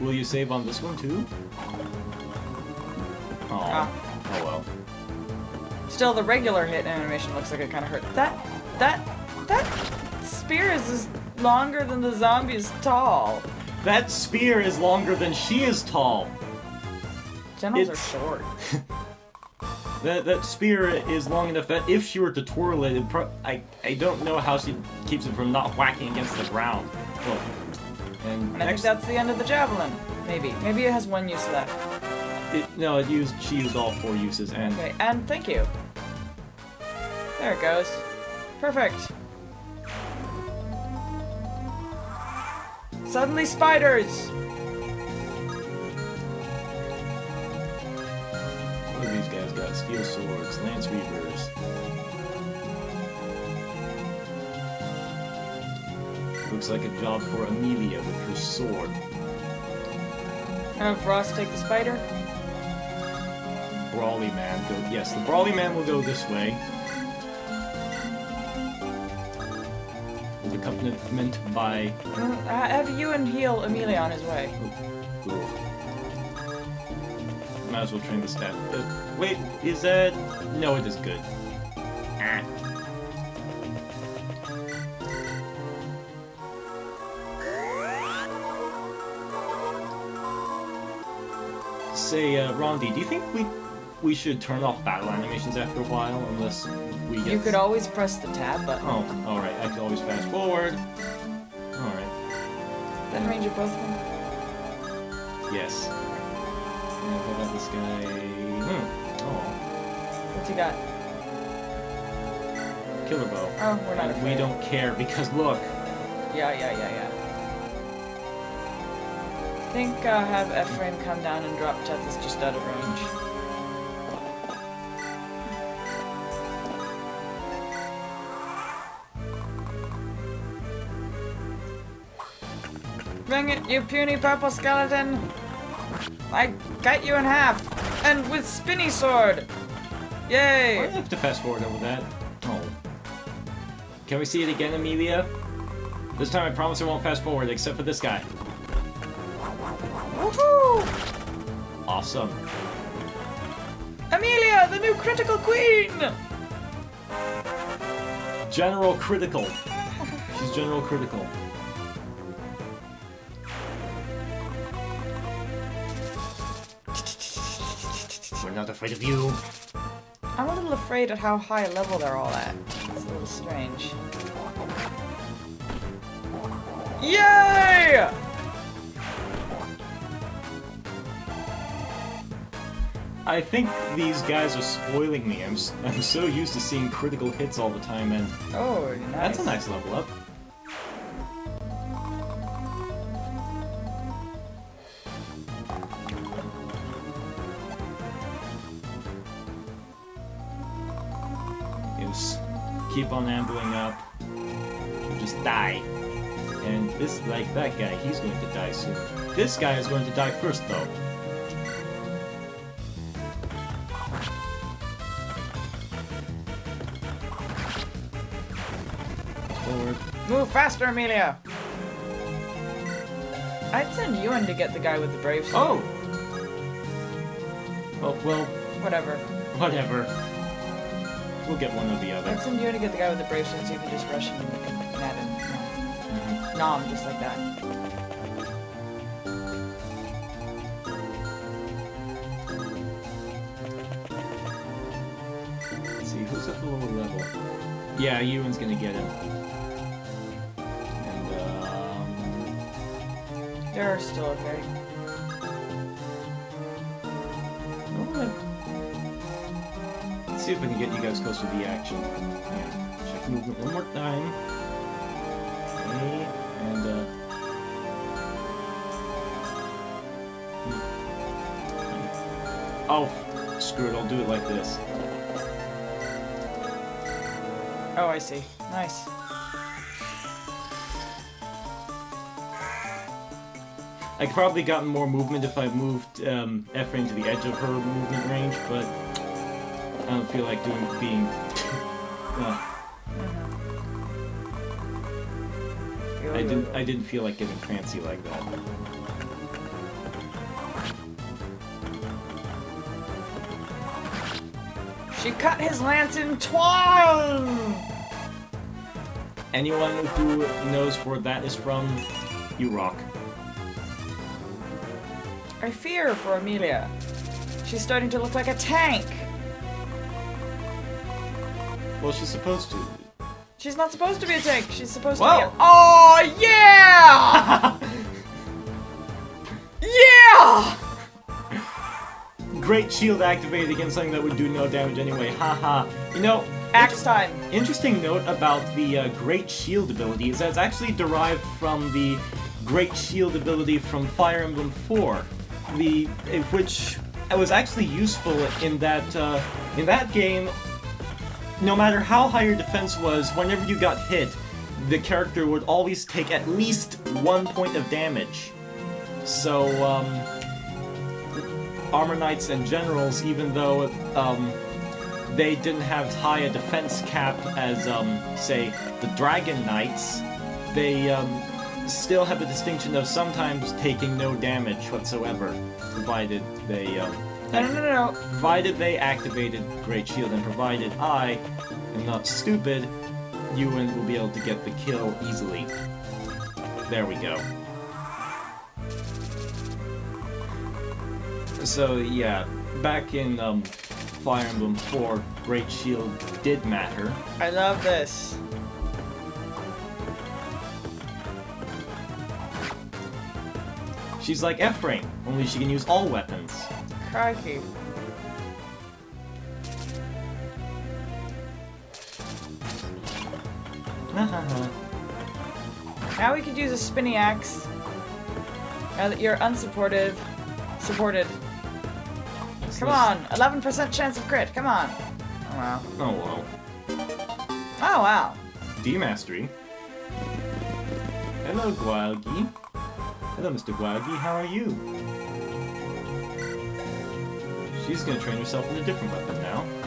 Will you save on this one, too? Aww. Oh, well. Still, the regular hit animation looks like it kind of hurt. That spear is longer than the zombie is tall. That spear is longer than she is tall. Genitals are short. That spear is long enough that if she were to twirl it, I don't know how she keeps it from not whacking against the ground. Well, and I think that's the end of the javelin. Maybe. Maybe it has one use left. She used all four uses, and... Okay, and thank you. There it goes. Perfect. Suddenly spiders! What have these guys got? Steel swords, lance reapers. Looks like a job for Amelia with her sword. Have Ross take the spider? Brawly man. Yes, the brawly man will go this way. With accompaniment by... have Ewan heal Amelia on his way. Ooh. Might as well train the staff. Wait, is that... No, it is good. Ah. Say, Rondi, do you think we should turn off battle animations after a while, unless we get... You could always press the tab button. Oh, alright, I could always fast forward. Alright. That Ranger both of them? Yes. What about this guy? Oh. What's he got? Killer bow. Oh, we're not afraid. We don't care, because look! Yeah. I think I'll have Ephraim come down and drop Teth is just out of range. Bring it, you puny purple skeleton! I cut you in half! And with spinny sword! Yay! I have to fast forward over that. Oh. Can we see it again, Amelia? This time I promise I won't fast forward, except for this guy. Woohoo! Awesome. Amelia, the new critical queen! General Critical. She's General Critical. We're not afraid of you. I'm a little afraid at how high a level they're all at. It's a little strange. Yay! I think these guys are spoiling me. I'm so used to seeing critical hits all the time, and... Oh, nice. That's a nice level up. Just keep on ambling up. Just die. And this, like that guy, he's going to die soon. This guy is going to die first, though. Move faster, Amelia! I'd send Ewan to get the guy with the brave sword. Oh! Well... Whatever. We'll get one or the other. I'd send Ewan to get the guy with the brave sword so you can just rush him and nab him. Mm-hmm. Nom, just like that. Let's see, who's at the lower level? Yeah, Ewan's gonna get him. There are still a very... Let's see if we can get you guys close to the action. Yeah. Check movement one more time. Okay. And, Oh, screw it. I'll do it like this. Oh, I see. Nice. I'd probably gotten more movement if I moved Ephraim to the edge of her movement range, but I don't feel like being... I didn't feel like getting fancy like that. She cut his lance in twine! Anyone who knows where that is from, you rock. I fear for Amelia. She's starting to look like a tank. Well, she's supposed to. She's not supposed to be a tank. She's supposed to be a... Oh, yeah! Yeah! Great Shield activated against something that would do no damage anyway. Haha. You know, axe time. Interesting note about the Great Shield ability is that it's actually derived from the Great Shield ability from Fire Emblem 4, which was actually useful in that game. No matter how high your defense was, whenever you got hit, the character would always take at least 1 point of damage. So. Armor Knights and Generals, even though they didn't have as high a defense cap as, say, the Dragon Knights, they still have the distinction of sometimes taking no damage whatsoever, provided they provided they activated Great Shield, and provided I am not stupid, Ewan will be able to get the kill easily. There we go. So, yeah, back in Fire Emblem 4, Great Shield did matter. I love this. She's like F-Rain, only she can use all weapons. Crikey. Now we could use a spinny axe. Now that you're unsupported. Supported. Come on, 11% chance of crit, come on. Oh wow. Oh wow. Oh wow. D-Mastery. Hello, Gwilgi. Hello, Mr. Gwilgi, how are you? She's gonna train herself in a different weapon now.